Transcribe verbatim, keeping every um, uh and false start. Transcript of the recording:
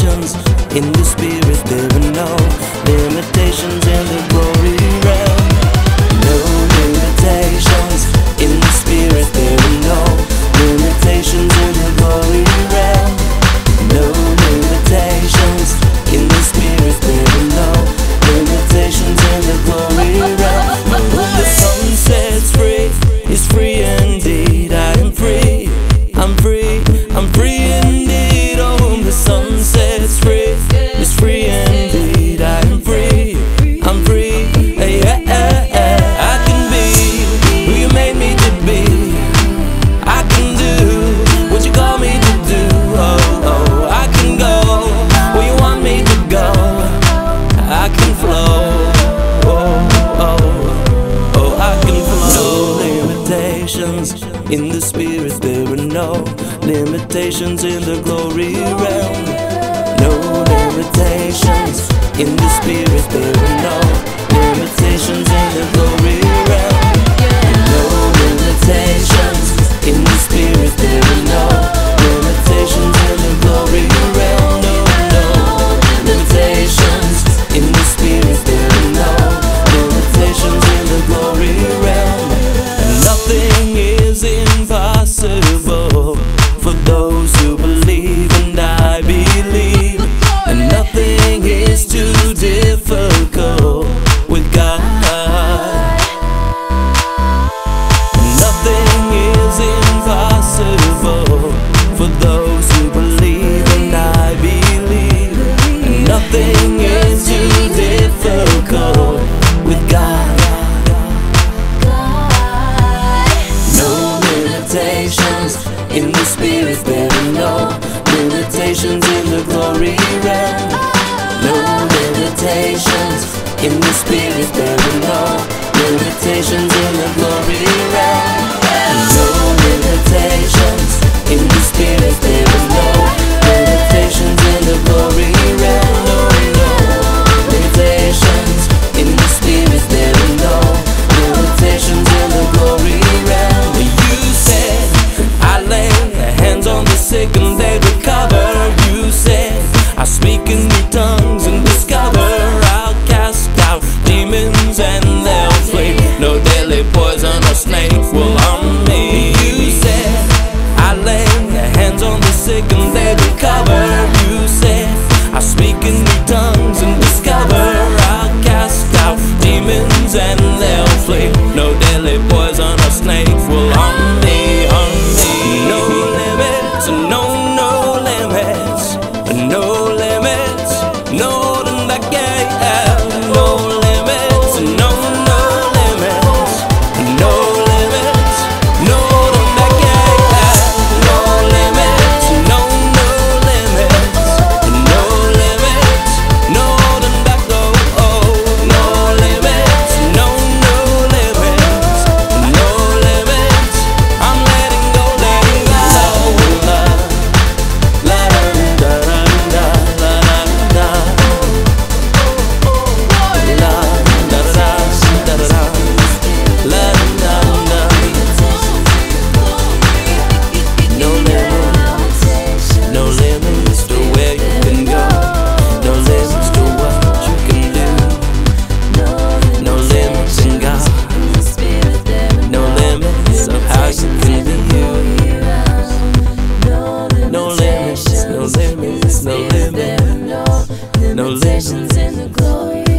limitations. In the spirit there are no limitations in the glory realm. No limitations. In the spirit there are no limitations in the glory realm. No limitations. In the spirit there are no limitations in the glory realm. The sun sets free, is free indeed. I am free, I'm free, I'm free indeed. Oh, the sun sets free, is free indeed. I am free, I'm free. Yeah, yeah, yeah. I can be who you made me to be. I can do what you call me to do. Oh, oh, I can go where you want me to go. I can flow. Oh, oh, oh, I can flow. No limitations. In the spirit there are no limitations in the glory realm. No limitations. In the spirit there are no limitations in the glory realm. No limitations. In the spirit there are no limitations in the glory realm. No, no limitations. In the spirit there are no limitations in the glory realm. Nothing is impossible for those who believe, and I believe, and nothing is too difficult with God. Nothing is impossible for those who believe, and I believe, and nothing is too difficult with God. In the spirit there are no limitations in the glory realm. No limitations. In the spirit there are no limitations in the glory realm. No limitations. In the spirit there are no limitations in the glory realm. No, no limitations. In the spirit there are no limitations in the glory realm. You said I lay hands on the sick and they recover. You said I speak in new tongues and discover. I'll cast out demons and they'll flee. No deadly poison or snake will harm me. You said I lay hands on the sick and they recover. You said I speak in new tongues and discover. I'll cast out demons and they'll flee. No deadly poison or snake will harm me. No limits, no limits, no limitations in the glory.